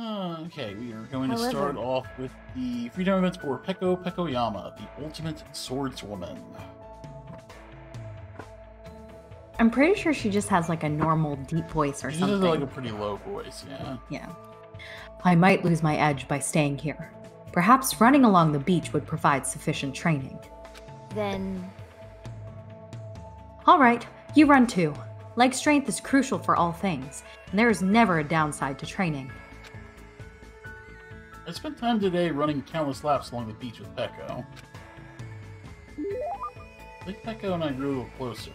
Okay, we are going to start off with the freedom events for Peko Pekoyama, the ultimate swordswoman. I'm pretty sure she just has like a normal deep voice or something. She has like a pretty low voice, yeah. Yeah. I might lose my edge by staying here. Perhaps running along the beach would provide sufficient training. Then... All right, you run too. Leg strength is crucial for all things, and there is never a downside to training. I spent time today running countless laps along the beach with Peko. I think Peko and I grew a little closer.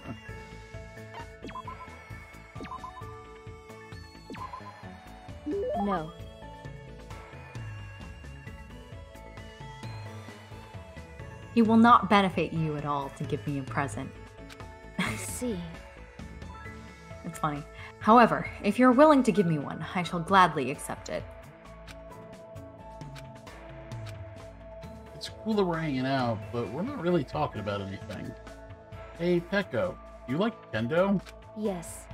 No. It will not benefit you at all to give me a present. I see. It's funny. However, if you're willing to give me one, I shall gladly accept it. It's cool that we're hanging out, but we're not really talking about anything. Hey, Peko, you like kendo? Yes.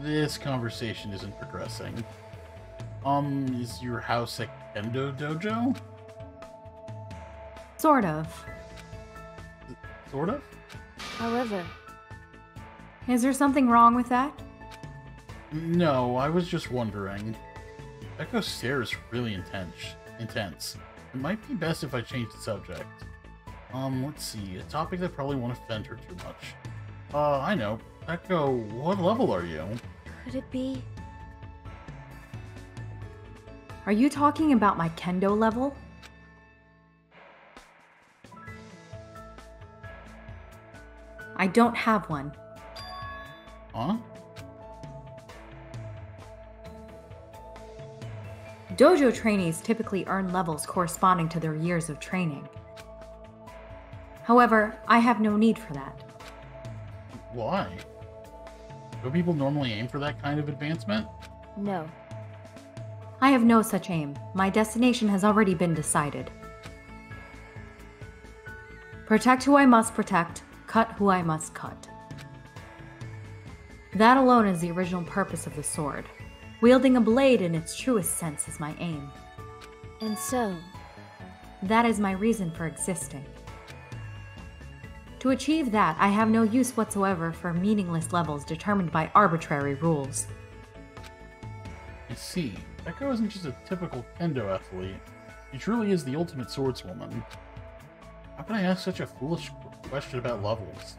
This conversation isn't progressing. Is your house a kendo dojo? Sort of. Sort of? However. Is there something wrong with that? No, I was just wondering. Echo's stare is really intense. It might be best if I change the subject. Let's see, a topic that probably won't offend her too much. I know. Echo, what level are you? Could it be? Are you talking about my kendo level? I don't have one. Huh? Dojo trainees typically earn levels corresponding to their years of training. However, I have no need for that. Why? Do people normally aim for that kind of advancement? No. I have no such aim. My destination has already been decided. Protect who I must protect, cut who I must cut. That alone is the original purpose of the sword. Wielding a blade in its truest sense is my aim. And so? That is my reason for existing. To achieve that, I have no use whatsoever for meaningless levels determined by arbitrary rules. I see. Echo isn't just a typical kendo athlete. She truly is the ultimate swordswoman. How can I ask such a foolish question about levels?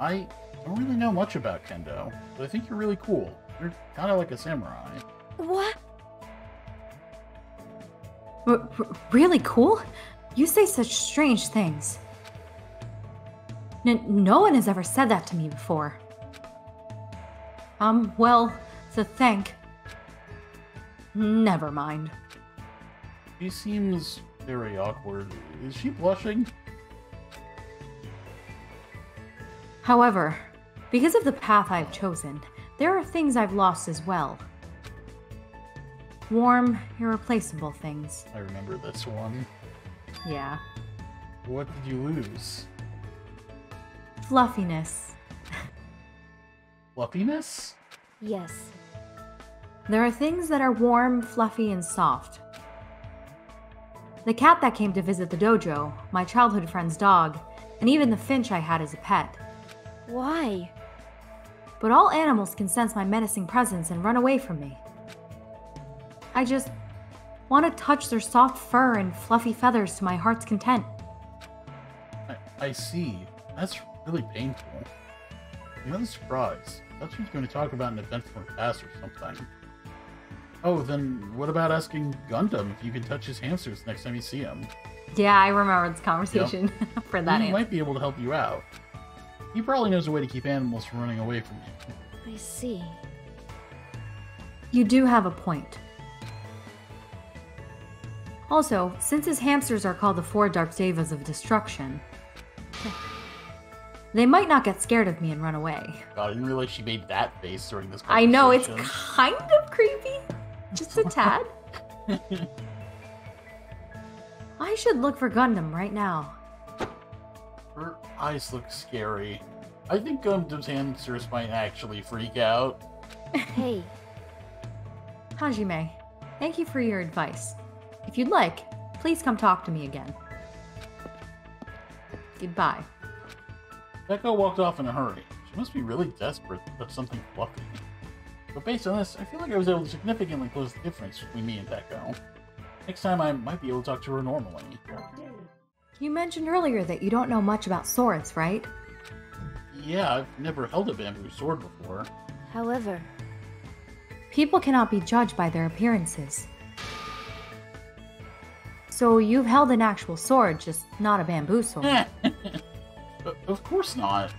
I don't really know much about kendo, but I think you're really cool. You're kind of like a samurai. What? Really cool? You say such strange things. No one has ever said that to me before. Well, to think. Never mind. She seems very awkward. Is she blushing? However, because of the path I've chosen, there are things I've lost as well. Warm, irreplaceable things. I remember this one. Yeah. What did you lose? Fluffiness. Fluffiness? Yes. There are things that are warm, fluffy, and soft. The cat that came to visit the dojo, my childhood friend's dog, and even the finch I had as a pet. Why? But all animals can sense my menacing presence and run away from me. I just want to touch their soft fur and fluffy feathers to my heart's content. I see. That's really painful. I'm really surprised. That's what she's going to talk about an event from her past or something. Oh, then what about asking Gundam if you can touch his hamsters next time you see him? Yeah, I remember this conversation for that. He might be able to help you out. He probably knows a way to keep animals from running away from you. I see. You do have a point. Also, since his hamsters are called the four dark devas of destruction, they might not get scared of me and run away. God, I didn't realize she made that face during this conversation. I know, it's kind of creepy. Just a tad. I should look for Gundam right now. Her eyes look scary. I think Gundam's hamsters might actually freak out. Hey. Hajime, thank you for your advice. If you'd like, please come talk to me again. Goodbye. Peko walked off in a hurry. She must be really desperate about something fluffy. But based on this, I feel like I was able to significantly close the difference between me and Peko. Next time I might be able to talk to her normally. You mentioned earlier that you don't know much about swords, right? Yeah, I've never held a bamboo sword before. However, people cannot be judged by their appearances. So you've held an actual sword, just not a bamboo sword. Of course not.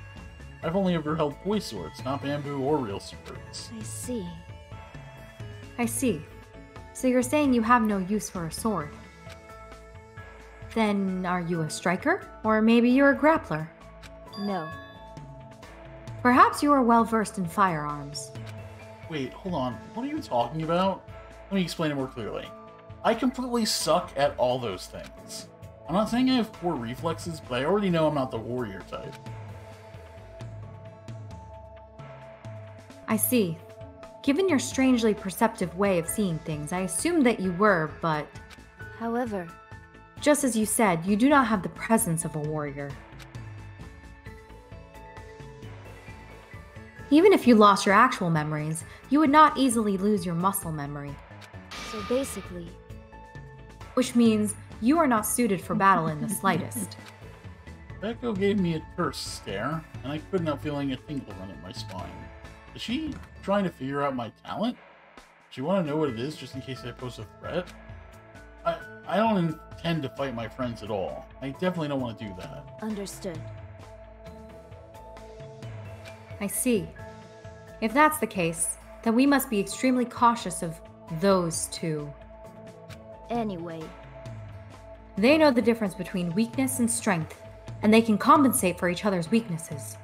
I've only ever held koi swords, not bamboo or real swords. I see. I see. So you're saying you have no use for a sword. Then are you a striker? Or maybe you're a grappler? No. Perhaps you are well versed in firearms. Wait, hold on. What are you talking about? Let me explain it more clearly. I completely suck at all those things. I'm not saying I have poor reflexes, but I already know I'm not the warrior type. I see. Given your strangely perceptive way of seeing things, I assumed that you were, but... However... Just as you said, you do not have the presence of a warrior. Even if you lost your actual memories, you would not easily lose your muscle memory. So basically... Which means you are not suited for battle in the slightest. Peko gave me a terse stare, and I couldn't help feeling a tingle run in my spine. Is she trying to figure out my talent? Does she want to know what it is just in case I pose a threat? I don't intend to fight my friends at all. I definitely don't want to do that. Understood. I see. If that's the case, then we must be extremely cautious of those two. Anyway. They know the difference between weakness and strength, and they can compensate for each other's weaknesses.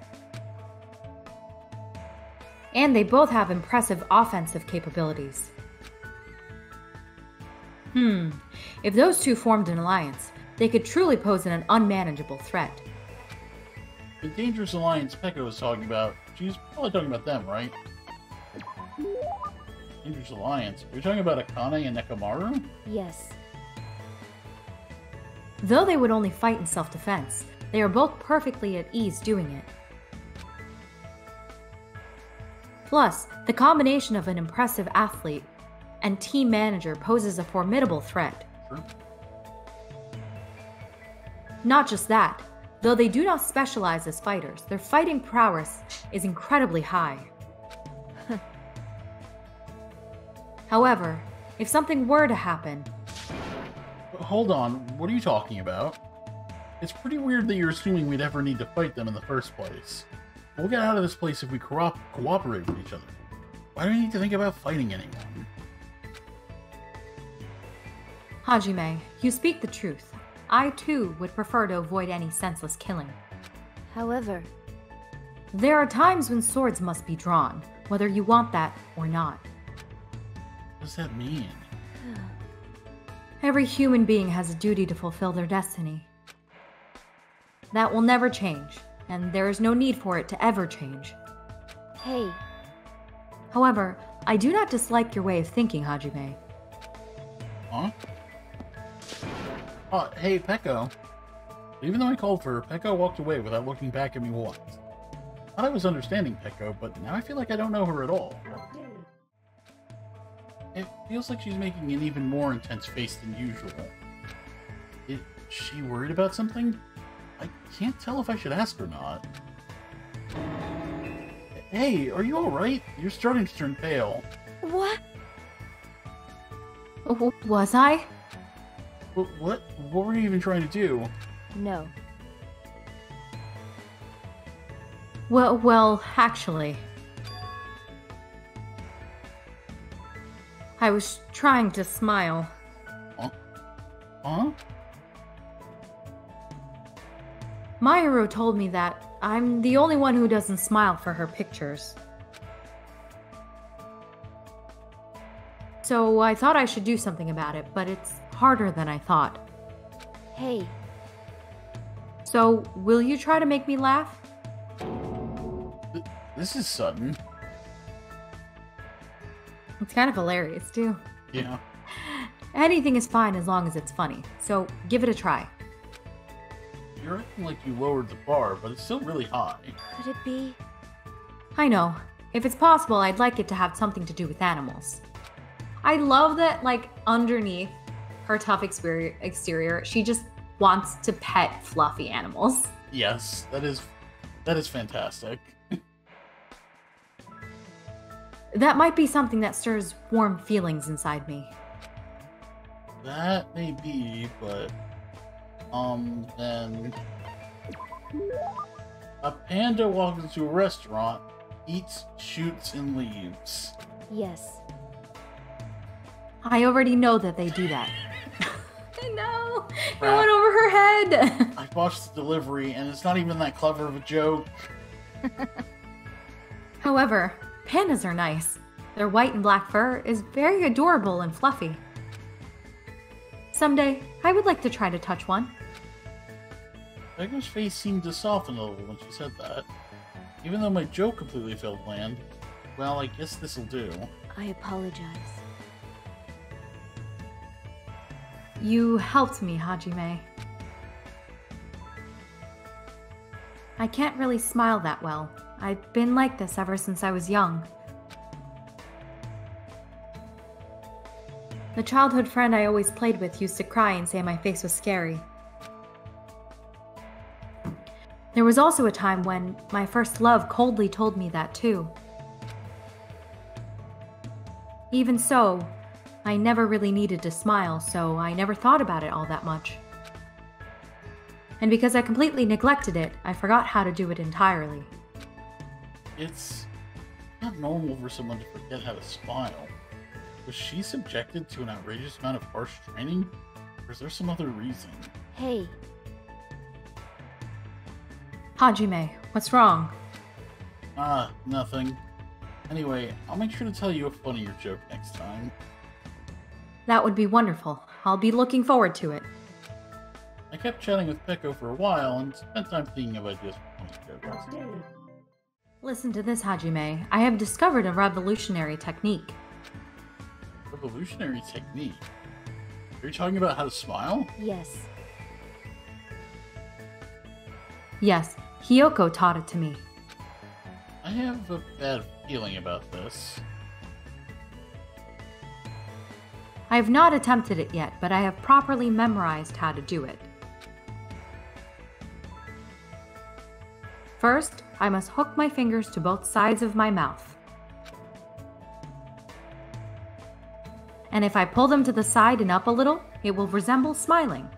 And they both have impressive offensive capabilities. If those two formed an alliance, they could truly pose an unmanageable threat. The dangerous alliance Peko was talking about, she's probably talking about them, right? Dangerous alliance? Are you talking about Akane and Nekomaru? Yes. Though they would only fight in self-defense, they are both perfectly at ease doing it. Plus, the combination of an impressive athlete and team manager poses a formidable threat. Sure. Not just that, though they do not specialize as fighters, their fighting prowess is incredibly high. However, if something were to happen... Hold on, what are you talking about? It's pretty weird that you're assuming we'd ever need to fight them in the first place. We'll get out of this place if we cooperate with each other. Why do we need to think about fighting anyone? Hajime, you speak the truth. I too would prefer to avoid any senseless killing. However... There are times when swords must be drawn, whether you want that or not. What does that mean? Every human being has a duty to fulfill their destiny. That will never change. And there is no need for it to ever change. Hey. However, I do not dislike your way of thinking, Hajime. Huh? Hey, Peko. Even though I called for her, Peko walked away without looking back at me once. I thought I was understanding Peko, but now I feel like I don't know her at all. It feels like she's making an even more intense face than usual. Is she worried about something? I can't tell if I should ask or not. Hey, are you alright? You're starting to turn pale. What? Was I? What? What were you even trying to do? No. Well, actually... I was trying to smile. Huh? Mahiru told me that I'm the only one who doesn't smile for her pictures. So I thought I should do something about it, but it's harder than I thought. Hey. So, will you try to make me laugh? This is sudden. It's kind of hilarious, too. Yeah. Anything is fine as long as it's funny. So give it a try. You're acting like you lowered the bar, but it's still really high. Could it be? I know. If it's possible, I'd like it to have something to do with animals. I love that, like, underneath her tough exterior, she just wants to pet fluffy animals. Yes, that is fantastic. That might be something that stirs warm feelings inside me. That may be, but then a panda walks into a restaurant, eats, shoots, and leaves. Yes. I already know that they do that. No, it went over her head. I watched the delivery, and it's not even that clever of a joke. However, pandas are nice. Their white and black fur is very adorable and fluffy. Someday, I would like to try to touch one. Peko's face seemed to soften a little when she said that. Even though my joke completely failed to land, well, I guess this'll do. I apologize. You helped me, Hajime. I can't really smile that well. I've been like this ever since I was young. The childhood friend I always played with used to cry and say my face was scary. There was also a time when my first love coldly told me that too. Even so, I never really needed to smile, so I never thought about it all that much. And because I completely neglected it, I forgot how to do it entirely. It's not normal for someone to forget how to smile. Was she subjected to an outrageous amount of harsh training? Or is there some other reason? Hey. Hajime, what's wrong? Nothing. Anyway, I'll make sure to tell you a funnier joke next time. That would be wonderful. I'll be looking forward to it. I kept chatting with Peko for a while and spent time thinking of ideas for funny jokes. Listen to this, Hajime. I have discovered a revolutionary technique. Revolutionary technique? Are you talking about how to smile? Yes. Yes, Hiyoko taught it to me. I have a bad feeling about this. I have not attempted it yet, but I have properly memorized how to do it. First, I must hook my fingers to both sides of my mouth. And if I pull them to the side and up a little, it will resemble smiling.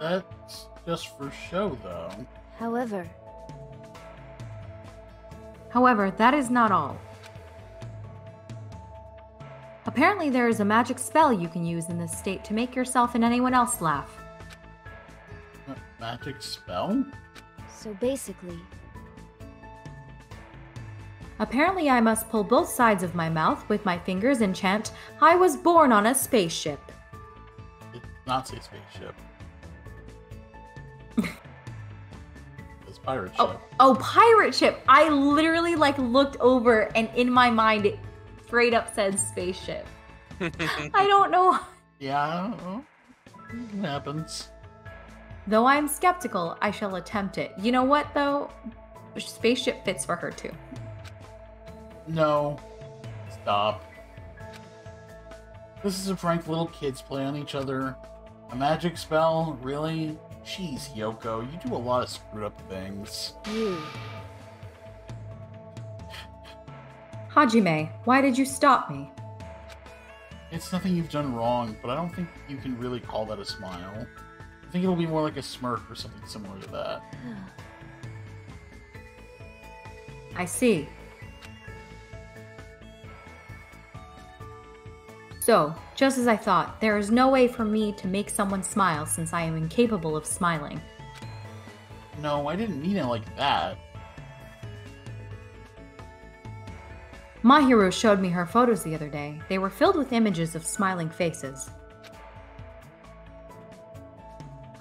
That's just for show, though. However, that is not all. Apparently, there is a magic spell you can use in this state to make yourself and anyone else laugh. A magic spell? So basically... Apparently, I must pull both sides of my mouth with my fingers and chant, "I was born on a spaceship." It's not say spaceship. It's pirate ship. Oh, pirate ship! I literally, like, looked over and in my mind... It straight up said spaceship. I don't know. Yeah, I don't know. It happens. Though I'm skeptical, I shall attempt it. You know what, though? Spaceship fits for her, too. No. Stop. This is a prank little kids play on each other. A magic spell? Really? Jeez, Hiyoko, you do a lot of screwed-up things. Ew. Hajime, why did you stop me? It's nothing you've done wrong, but I don't think you can really call that a smile. I think it'll be more like a smirk or something similar to that. I see. So, just as I thought, there is no way for me to make someone smile since I am incapable of smiling. No, I didn't mean it like that. Mahiru showed me her photos the other day. They were filled with images of smiling faces.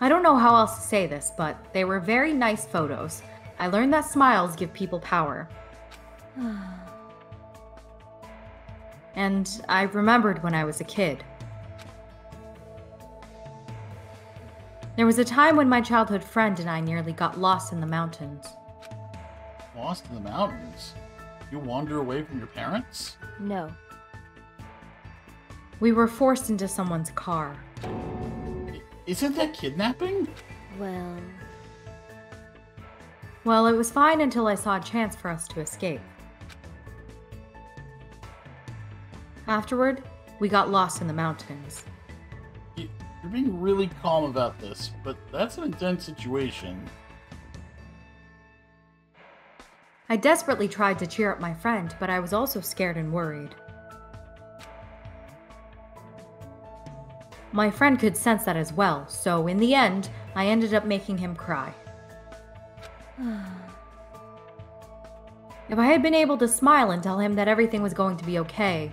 I don't know how else to say this, but they were very nice photos. I learned that smiles give people power. and I remembered when I was a kid. There was a time when my childhood friend and I nearly got lost in the mountains. Lost in the mountains? You wander away from your parents? No. We were forced into someone's car. Isn't that kidnapping? Well, it was fine until I saw a chance for us to escape. Afterward, we got lost in the mountains. You're being really calm about this, but that's an intense situation. I desperately tried to cheer up my friend, but I was also scared and worried. My friend could sense that as well, so in the end, I ended up making him cry. If I had been able to smile and tell him that everything was going to be okay,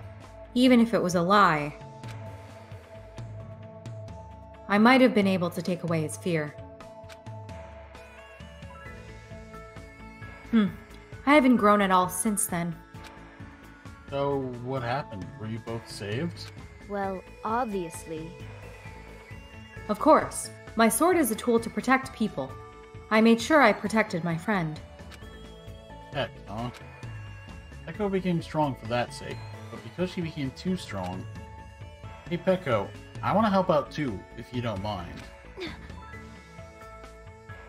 even if it was a lie, I might have been able to take away his fear. I haven't grown at all since then. So, what happened? Were you both saved? Well, obviously. Of course. My sword is a tool to protect people. I made sure I protected my friend. Heck, huh? Peko became strong for that sake, but because she became too strong... Hey, Peko, I want to help out too, if you don't mind.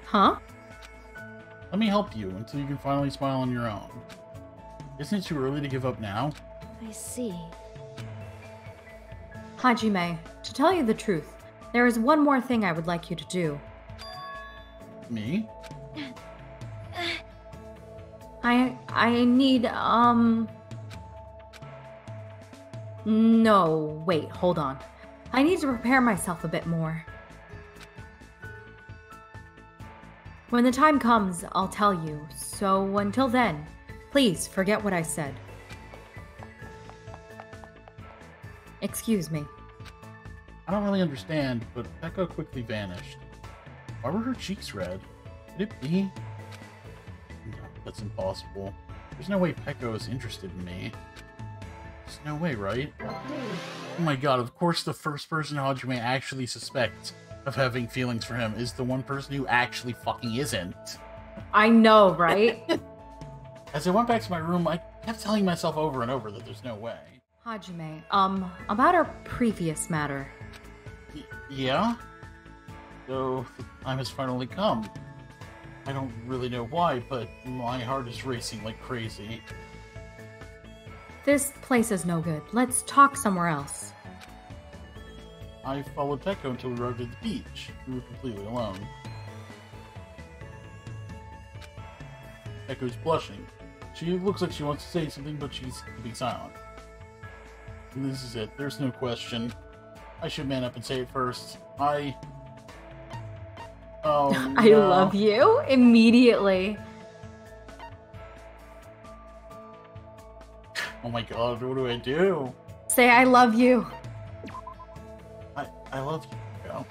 Huh? Let me help you until you can finally smile on your own. Isn't it too early to give up now? I see. Hajime, to tell you the truth, there is one more thing I would like you to do. Me? I need, No, wait, hold on. I need to prepare myself a bit more. When the time comes, I'll tell you, so until then, please forget what I said. Excuse me. I don't really understand, but Peko quickly vanished. Why were her cheeks red? Could it be? No, that's impossible. There's no way Peko is interested in me. There's no way, right? Oh my god, of course the first person Hajime actually suspects of having feelings for him is the one person who actually fucking isn't. I know, right? As I went back to my room, I kept telling myself over and over that there's no way. Hajime, about our previous matter. Yeah? So, the time has finally come. I don't really know why, but my heart is racing like crazy. This place is no good. Let's talk somewhere else. I followed Peko until we arrived at the beach. We were completely alone. Peko's blushing. She looks like she wants to say something, but she's keeping silent. And this is it. There's no question. I should man up and say it first. I love you immediately. Oh my god, what do I do? Say I love you. I love you, girl.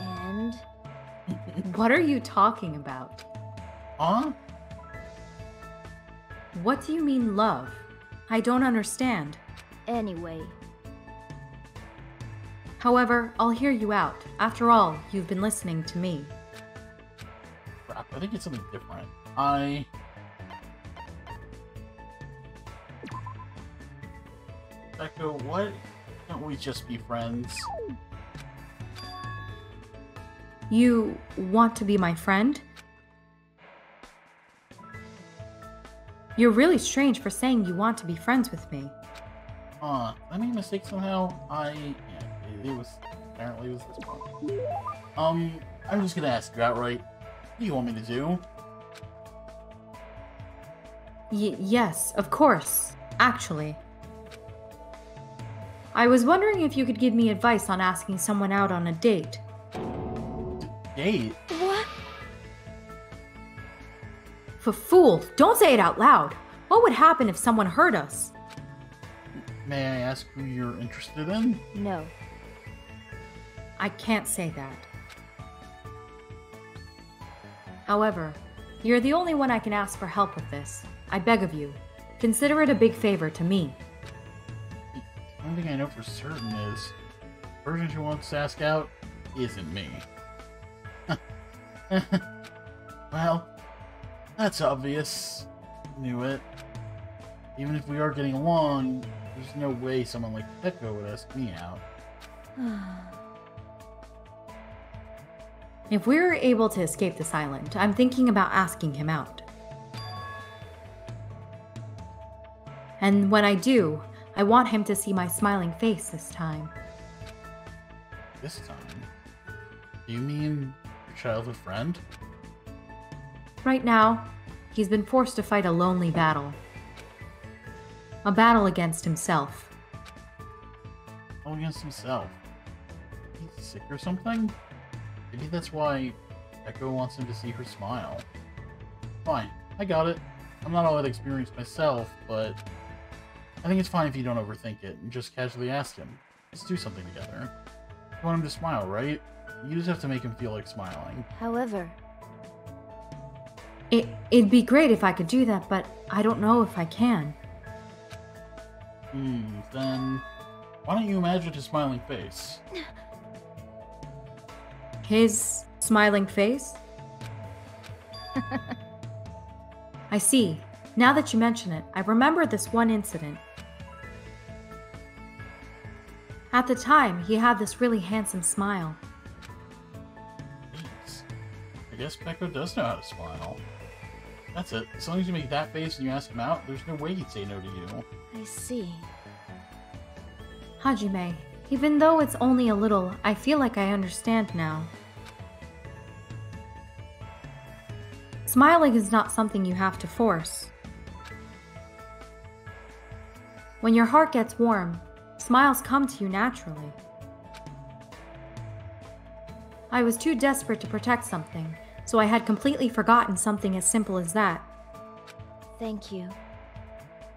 And? What are you talking about? Huh? What do you mean love? I don't understand. Anyway. However, I'll hear you out. After all, you've been listening to me. Crap, I think it's something different. Peko, why don't we just be friends? You want to be my friend? You're really strange for saying you want to be friends with me. I made a mistake somehow. It was apparently this one. I'm just gonna ask you outright. What do you want me to do? Yes, of course. Actually, I was wondering if you could give me advice on asking someone out on a date. Date? What? Fool! Don't say it out loud. What would happen if someone heard us? May I ask who you're interested in? No. I can't say that. However, you're the only one I can ask for help with this. I beg of you, consider it a big favor to me. One thing I know for certain is the person who wants Sasuke out isn't me. Well, that's obvious. Knew it. Even if we are getting along, there's no way someone like Peko would ask me out. If we're able to escape this island, I'm thinking about asking him out. And when I do, I want him to see my smiling face this time. This time? Do you mean your childhood friend? Right now, he's been forced to fight a lonely battle. A battle against himself. All against himself? He's sick or something? Maybe that's why Echo wants him to see her smile. Fine, I got it. I'm not all that experienced myself, but I think it's fine if you don't overthink it and just casually ask him. Let's do something together. You want him to smile, right? You just have to make him feel like smiling. However... It'd be great if I could do that, but I don't know if I can. Then why don't you imagine his smiling face? His smiling face? I see. Now that you mention it, I remember this one incident. At the time, he had this really handsome smile. Jeez. I guess Peko does know how to smile. That's it. As long as you make that face and you ask him out, there's no way he'd say no to you. I see. Hajime, even though it's only a little, I feel like I understand now. Smiling is not something you have to force. When your heart gets warm, smiles come to you naturally. I was too desperate to protect something, so I had completely forgotten something as simple as that. Thank you.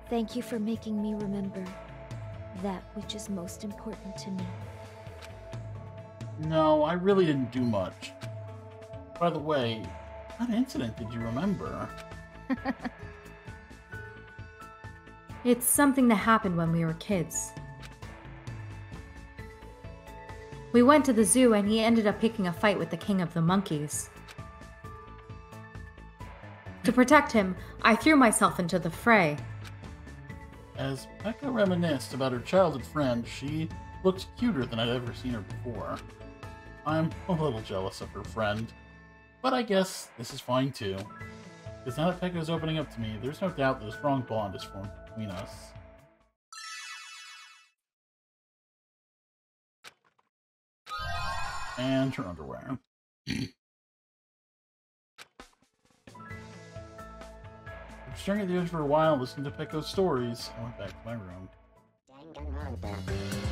Thank you for making me remember that which is most important to me. No, I really didn't do much. By the way, what incident did you remember? It's something that happened when we were kids. We went to the zoo and he ended up picking a fight with the king of the monkeys. To protect him, I threw myself into the fray. As Peko reminisced about her childhood friend, she looked cuter than I'd ever seen her before. I'm a little jealous of her friend, but I guess this is fine too. Because now that Peko's opening up to me, there's no doubt that a strong bond is formed between us. And her underwear. Staring at the edge for a while, listening to Peko's stories, I went back to my room.